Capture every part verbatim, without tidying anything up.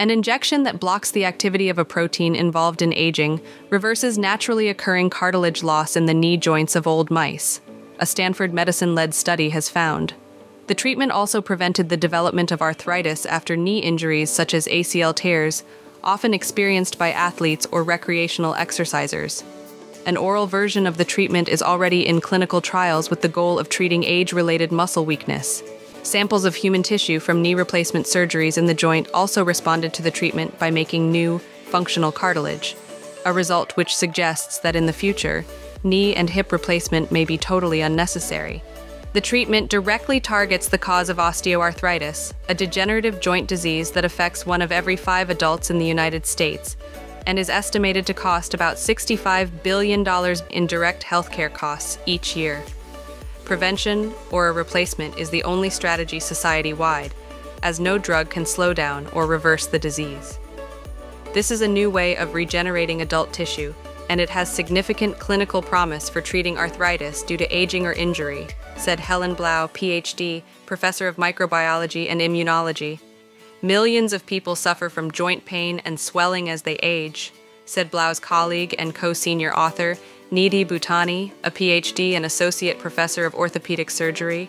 An injection that blocks the activity of a protein involved in aging reverses naturally occurring cartilage loss in the knee joints of old mice, a Stanford medicine-led study has found. The treatment also prevented the development of arthritis after knee injuries such as A C L tears, often experienced by athletes or recreational exercisers. An oral version of the treatment is already in clinical trials with the goal of treating age-related muscle weakness. Samples of human tissue from knee replacement surgeries in the joint also responded to the treatment by making new, functional cartilage, a result which suggests that in the future, knee and hip replacement may be totally unnecessary. The treatment directly targets the cause of osteoarthritis, a degenerative joint disease that affects one of every five adults in the United States, and is estimated to cost about sixty-five billion dollars in direct healthcare costs each year. Prevention, or a replacement, is the only strategy society-wide, as no drug can slow down or reverse the disease. This is a new way of regenerating adult tissue, and it has significant clinical promise for treating arthritis due to aging or injury, said Helen Blau, P H D, professor of microbiology and immunology. Millions of people suffer from joint pain and swelling as they age, said Blau's colleague and co-senior author, Nidhi Bhutani, a P H D and associate professor of orthopedic surgery.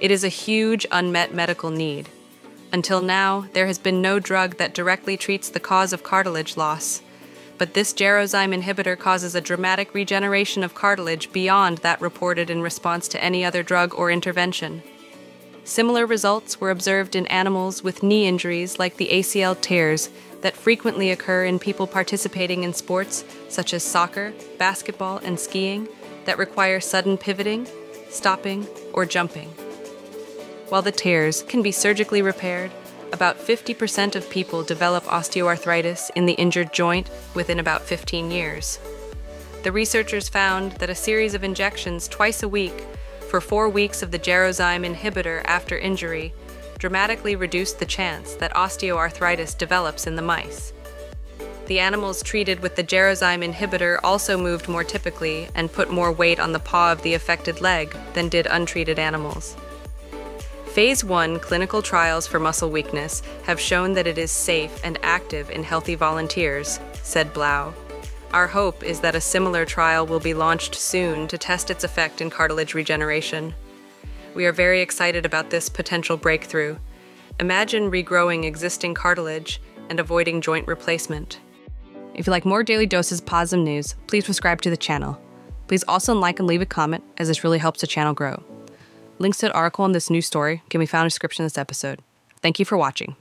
It is a huge unmet medical need. Until now, there has been no drug that directly treats the cause of cartilage loss, but this gerozyme inhibitor causes a dramatic regeneration of cartilage beyond that reported in response to any other drug or intervention. Similar results were observed in animals with knee injuries like the A C L tears that frequently occur in people participating in sports such as soccer, basketball, and skiing that require sudden pivoting, stopping, or jumping. While the tears can be surgically repaired, about fifty percent of people develop osteoarthritis in the injured joint within about fifteen years. The researchers found that a series of injections twice a week for four weeks of the gerozyme inhibitor after injury dramatically reduced the chance that osteoarthritis develops in the mice. The animals treated with the gerozyme inhibitor also moved more typically and put more weight on the paw of the affected leg than did untreated animals. Phase one clinical trials for muscle weakness have shown that it is safe and active in healthy volunteers, said Blau. Our hope is that a similar trial will be launched soon to test its effect in cartilage regeneration. We are very excited about this potential breakthrough. Imagine regrowing existing cartilage and avoiding joint replacement. If you like more daily doses of positive news, please subscribe to the channel. Please also like and leave a comment, as this really helps the channel grow. Links to the article on this news story can be found in the description of this episode. Thank you for watching.